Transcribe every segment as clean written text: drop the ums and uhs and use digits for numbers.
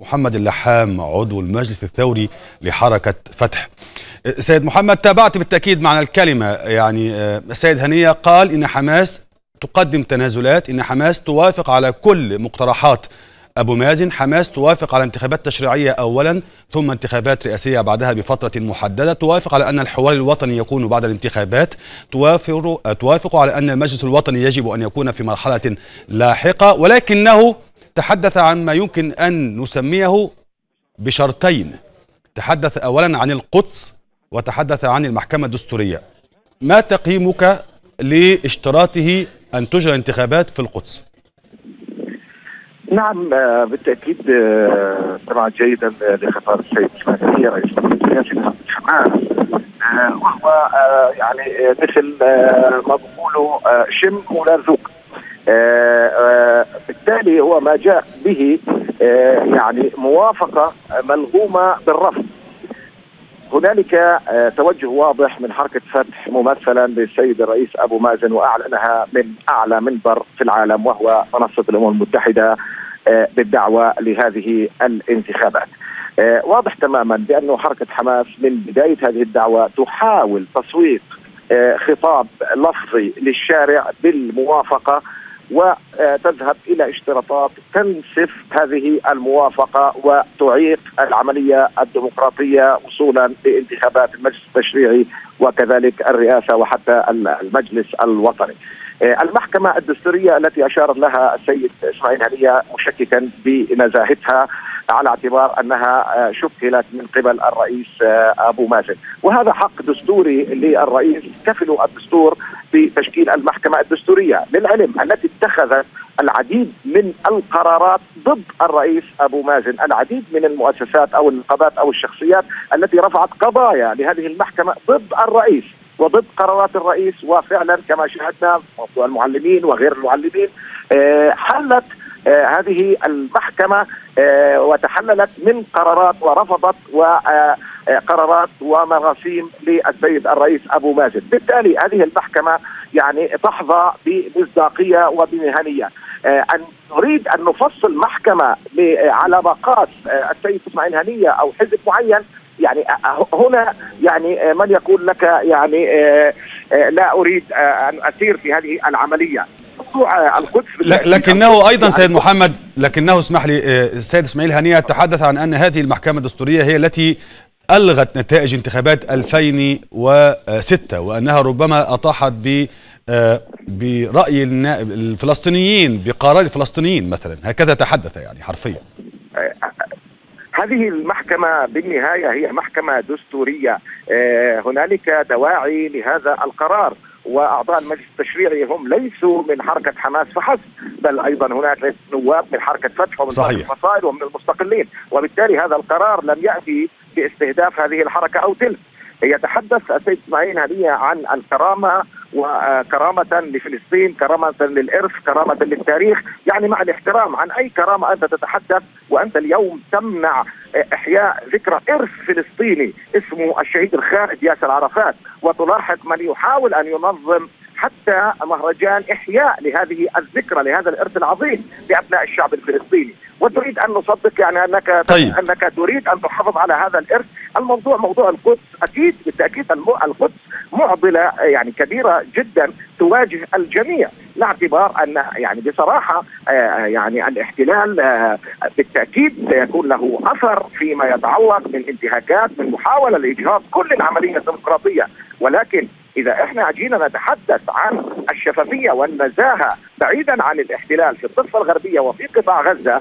محمد اللحام عضو المجلس الثوري لحركة فتح. سيد محمد، تابعت بالتأكيد معنى الكلمة، يعني السيد هنية قال إن حماس تقدم تنازلات، إن حماس توافق على كل مقترحات أبو مازن، حماس توافق على انتخابات تشريعية أولا ثم انتخابات رئاسية بعدها بفترة محددة، توافق على أن الحوار الوطني يكون بعد الانتخابات، توافق على أن المجلس الوطني يجب أن يكون في مرحلة لاحقة، ولكنه تحدث عن ما يمكن أن نسميه بشرطين. تحدث أولا عن القدس وتحدث عن المحكمة الدستورية. ما تقييمك لاشتراطه أن تجرى انتخابات في القدس؟ نعم، بالتأكيد سمعت جيدا لخطاب السيد إسماعيل هنية رئيس حماس، وهو يعني مثل ما بقوله شم ولا ذوق. بالتالي هو ما جاء به يعني موافقة ملغومة بالرفض. هنالك توجه واضح من حركة فتح ممثلا بالسيد الرئيس أبو مازن، وأعلنها من أعلى منبر في العالم وهو منصة الأمم المتحدة بالدعوة لهذه الانتخابات. واضح تماما بأنه حركة حماس من بداية هذه الدعوة تحاول تسويق خطاب لفظي للشارع بالموافقة وتذهب إلى اشتراطات تنسف هذه الموافقة وتعيق العملية الديمقراطية وصولا لانتخابات المجلس التشريعي وكذلك الرئاسة وحتى المجلس الوطني. المحكمة الدستورية التي أشار لها السيد إسماعيل هنية مشككا بنزاهتها على اعتبار أنها شكلت من قبل الرئيس أبو مازن، وهذا حق دستوري للرئيس، كفل الدستور بتشكيل المحكمة الدستورية، للعلم التي اتخذت العديد من القرارات ضد الرئيس أبو مازن، العديد من المؤسسات أو النقابات أو الشخصيات التي رفعت قضايا لهذه المحكمة ضد الرئيس وضد قرارات الرئيس، وفعلا كما شاهدنا موضوع المعلمين وغير المعلمين. حلت هذه المحكمة وتحللت من قرارات ورفضت وقرارات ومراسيم للسيد الرئيس أبو مازن. بالتالي هذه المحكمة يعني تحظى بمصداقية وبمهنية. أن نريد أن نفصل محكمة على مقاس السيد إسماعيل هنية أو حزب معين، يعني هنا يعني من يقول لك يعني لا أريد أن أسير في هذه العملية. لكنه أيضا سيد محمد، لكنه اسمح لي، السيد إسماعيل هنية تحدث عن أن هذه المحكمة الدستورية هي التي ألغت نتائج انتخابات 2006 وأنها ربما أطاحت برأي الفلسطينيين بقرار الفلسطينيين مثلا، هكذا تحدث يعني حرفيا. هذه المحكمة بالنهاية هي محكمة دستورية، هنالك دواعي لهذا القرار، وأعضاء المجلس التشريعي هم ليسوا من حركة حماس فحسب، بل أيضا هناك نواب من حركة فتح ومن الفصائل ومن المستقلين، وبالتالي هذا القرار لم يأتي باستهداف هذه الحركة أو تلك. يتحدث السيد إسماعيل هنية عن الكرامة، وكرامة لفلسطين، كرامة للإرث، كرامة للتاريخ، يعني مع الاحترام عن أي كرامة أنت تتحدث، وأنت اليوم تمنع إحياء ذكرى إرث فلسطيني اسمه الشهيد الخالد ياسر عرفات، وتلاحق من يحاول أن ينظم حتى مهرجان إحياء لهذه الذكرى، لهذا الإرث العظيم لأبناء الشعب الفلسطيني، وتريد أن نصدق يعني أنك طيب. أنك تريد أن تحافظ على هذا الإرث. الموضوع موضوع القدس، أكيد بالتأكيد القدس معضلة يعني كبيرة جدا تواجه الجميع، لاعتبار أن يعني بصراحة يعني الاحتلال بالتأكيد سيكون له أثر فيما يتعلق من انتهاكات، من محاولة لإجهاض كل العملية الديمقراطية. ولكن إذا إحنا جينا نتحدث عن الشفافية والنزاهة بعيدا عن الاحتلال في الضفة الغربية وفي قطاع غزة،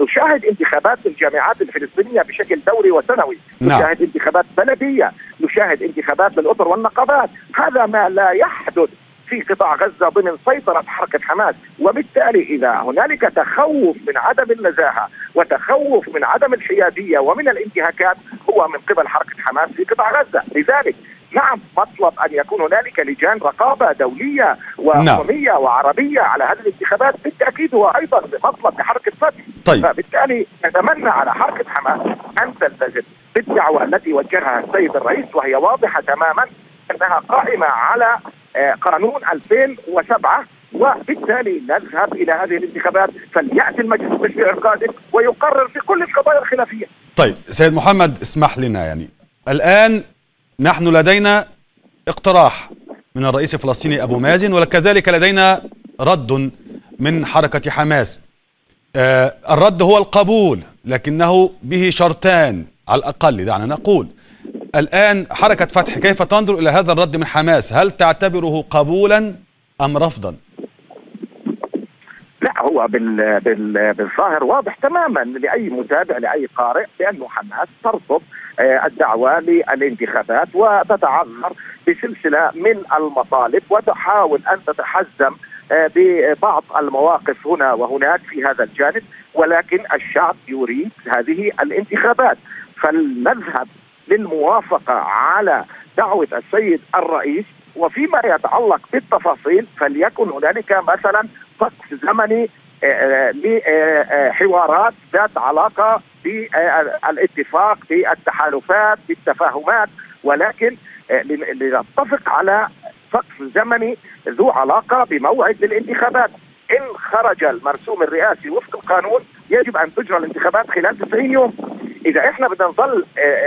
نشاهد انتخابات الجامعات الفلسطينية بشكل دوري وسنوي، نشاهد انتخابات بلدية، نشاهد انتخابات للأطر والنقابات. هذا ما لا يحدث في قطاع غزة ضمن سيطرة حركة حماس. وبالتالي إذا هنالك تخوف من عدم النزاهة وتخوف من عدم الحيادية ومن الانتهاكات هو من قبل حركة حماس في قطاع غزة. لذلك نعم مطلب أن يكون هنالك لجان رقابة دولية وقومية وعربية على هذه الانتخابات، بالتأكيد هو أيضا مطلب لحركة فتح. طيب. فبالتالي نتمنى على حركة حماس أن تلتزم بالدعوة التي وجهها السيد الرئيس، وهي واضحة تماما أنها قائمة على قانون 2007 وبالتالي نذهب إلى هذه الانتخابات، فليأتي المجلس التشريعي القادم ويقرر في كل القضايا الخلافية. طيب سيد محمد، اسمح لنا يعني الآن نحن لدينا اقتراح من الرئيس الفلسطيني أبو مازن، وكذلك لدينا رد من حركة حماس. الرد هو القبول، لكنه به شرطان على الأقل، دعنا نقول. الآن حركة فتح كيف تنظر إلى هذا الرد من حماس؟ هل تعتبره قبولا أم رفضا؟ لا، هو بالظاهر واضح تماما لأي متابع لأي قارئ بأنه حماس ترفض الدعوة للانتخابات وتتعذر بسلسلة من المطالب وتحاول أن تتحزم ببعض المواقف هنا وهناك في هذا الجانب، ولكن الشعب يريد هذه الانتخابات. فلنذهب للموافقة على دعوة السيد الرئيس، وفيما يتعلق بالتفاصيل فليكن هنالك مثلا سقف زمني لحوارات ذات علاقة بالاتفاق بالتحالفات بالتفاهمات، ولكن لنتفق على سقف زمني ذو علاقة بموعد للانتخابات. إن خرج المرسوم الرئاسي وفق القانون يجب أن تجرى الانتخابات خلال 90 يوم. إذا إحنا بدنا نظل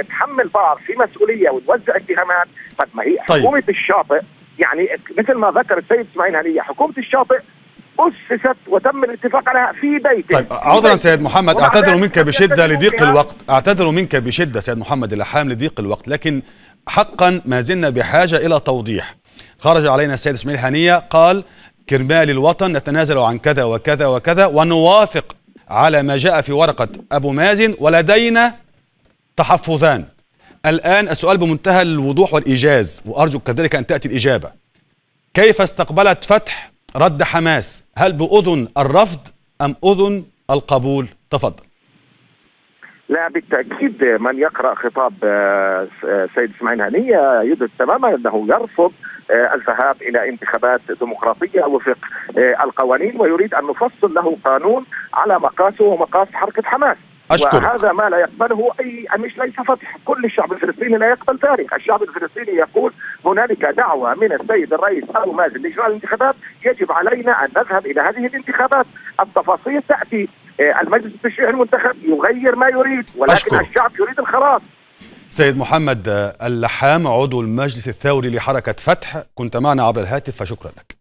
نحمل بعض في مسؤولية ونوزع اتهامات، قد ما هي حكومة الشاطئ، يعني مثل ما ذكر السيد إسماعيل هنية، حكومة الشاطئ أسست وتم الاتفاق عليها في بيته. طيب عذرا سيد محمد، أعتذر منك بشدة لضيق الوقت، أعتذر منك بشدة سيد محمد اللحام لضيق الوقت، لكن حقا ما زلنا بحاجة إلى توضيح. خرج علينا السيد إسماعيل هنية قال كرمال الوطن نتنازل عن كذا وكذا وكذا ونوافق على ما جاء في ورقة أبو مازن، ولدينا تحفظان. الآن السؤال بمنتهى الوضوح والإيجاز، وأرجو كذلك أن تأتي الإجابة. كيف استقبلت فتح رد حماس؟ هل بأذن الرفض أم أذن القبول؟ تفضل. لا، بالتأكيد من يقرأ خطاب سيد إسماعيل هنية يدرك تماما أنه يرفض الذهاب إلى انتخابات ديمقراطية وفق القوانين، ويريد أن نفصل له قانون على مقاسه ومقاس حركة حماس. أشكرك. وهذا ما لا يقبله ليس فتح، كل الشعب الفلسطيني لا يقبل ذلك. الشعب الفلسطيني يقول هنالك دعوة من السيد الرئيس أبو مازن لإجراء الانتخابات، يجب علينا أن نذهب إلى هذه الانتخابات. التفاصيل تأتي، المجلس التشريعي المنتخب يغير ما يريد، ولكن أشكرك. الشعب يريد الخلاص. سيد محمد اللحام، عضو المجلس الثوري لحركة فتح، كنت معنا عبر الهاتف، فشكرا لك.